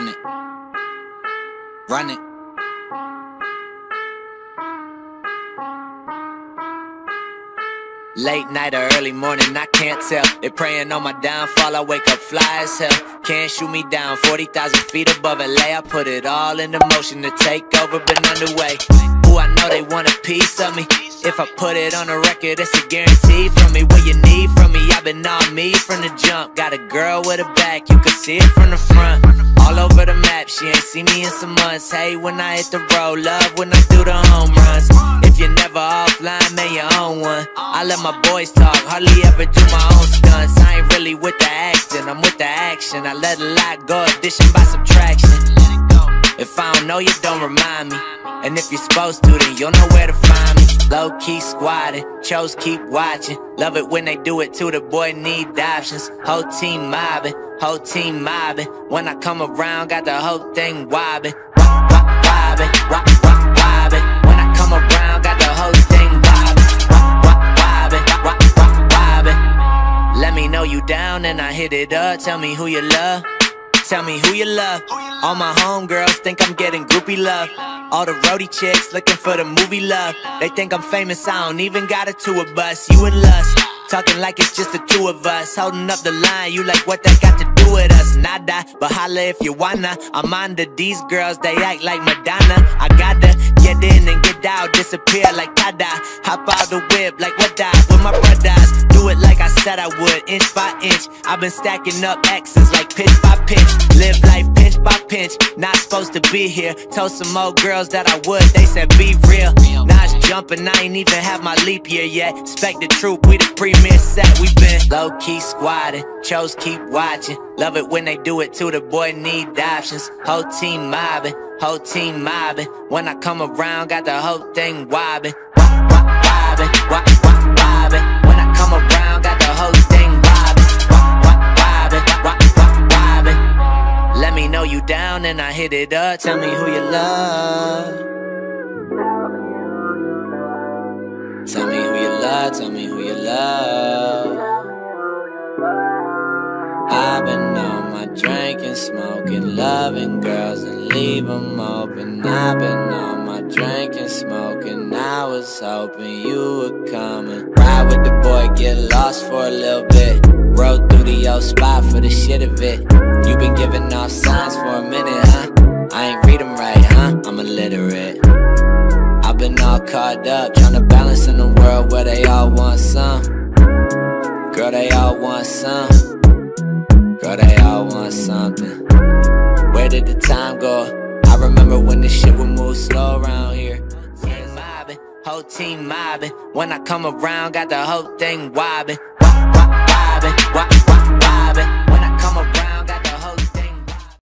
Run it. Run it. Late night or early morning, I can't tell. They praying on my downfall, I wake up fly as hell. Can't shoot me down, 40,000 feet above LA. I put it all into motion to take over, been underway. Ooh, I know they want a piece of me. If I put it on a record, it's a guarantee from me. What you need from me, I've been on me from the jump. Got a girl with a back, you can see it from the front. All over the map, she ain't seen me in some months. Hey, when I hit the road, love when I do the home runs. If you're never offline, man, your own one. I let my boys talk, hardly ever do my own stunts. I ain't really with the acting, I'm with the action. I let a lot go, addition by subtraction. If I don't know you, don't remind me. And if you're supposed to, then you'll know where to find me. Low key squatting, chose keep watching. Love it when they do it too, the boy need options. Whole team mobbing, whole team mobbing. When I come around, got the whole thing wobbing. Wop, wop, wobbin', wop, wop, wobbin'. When I come around, got the whole thing wobbing. Wop, wop, wobbin', wop, wop, wobbin'. Let me know you down and I hit it up. Tell me who you love. Tell me who you love. All my homegirls think I'm getting groupie love. All the roadie chicks looking for the movie love. They think I'm famous, I don't even got a tour bus. You and lust, talking like it's just the two of us. Holding up the line, you like what that got to do with us. Nada, but holla if you wanna. I'm under these girls, they act like Madonna. I gotta get in and get out, disappear like Tada. Hop out the whip like what that with my brothers. Do it like I said I would, inch by inch. I've been stacking up X's like pitch by pitch. Live life pinch by pinch, not supposed to be here. Told some old girls that I would, they said be real. Now it's jumping, I ain't even have my leap year yet. Expect the truth, we the premier set, we been low-key squatting, chose keep watching. Love it when they do it too, the boy need options. Whole team mobbing, whole team mobbing. When I come around, got the whole thing wobbing. Wop, wop, wobbin', wop, wop, wobbin'. When I come around, got the whole thing wobbing. Wop, wop, wobbin', wop, wop, wobbin'. Let me know you down and I hit it up. Tell me who you love. Tell me who you love, tell me who you love. I've been on my drinking, smoking, loving girls and leave them open. I've been on my drinking, smoking, I was hoping you would come and ride with the boy, get lost for a little bit. Rode through the old spot for the shit of it. You been giving off signs for a minute, huh? I ain't read them right, huh? I'm illiterate. I've been all caught up, trying to balance in a world where they all want some. Girl, they all want some. Girl, they all want something. Where did the time go? I remember when this shit would move slow around here. Mobbin', whole team mobbin'. When I come around, got the whole thing wobbin'. Wop, wop, wobbin', wop.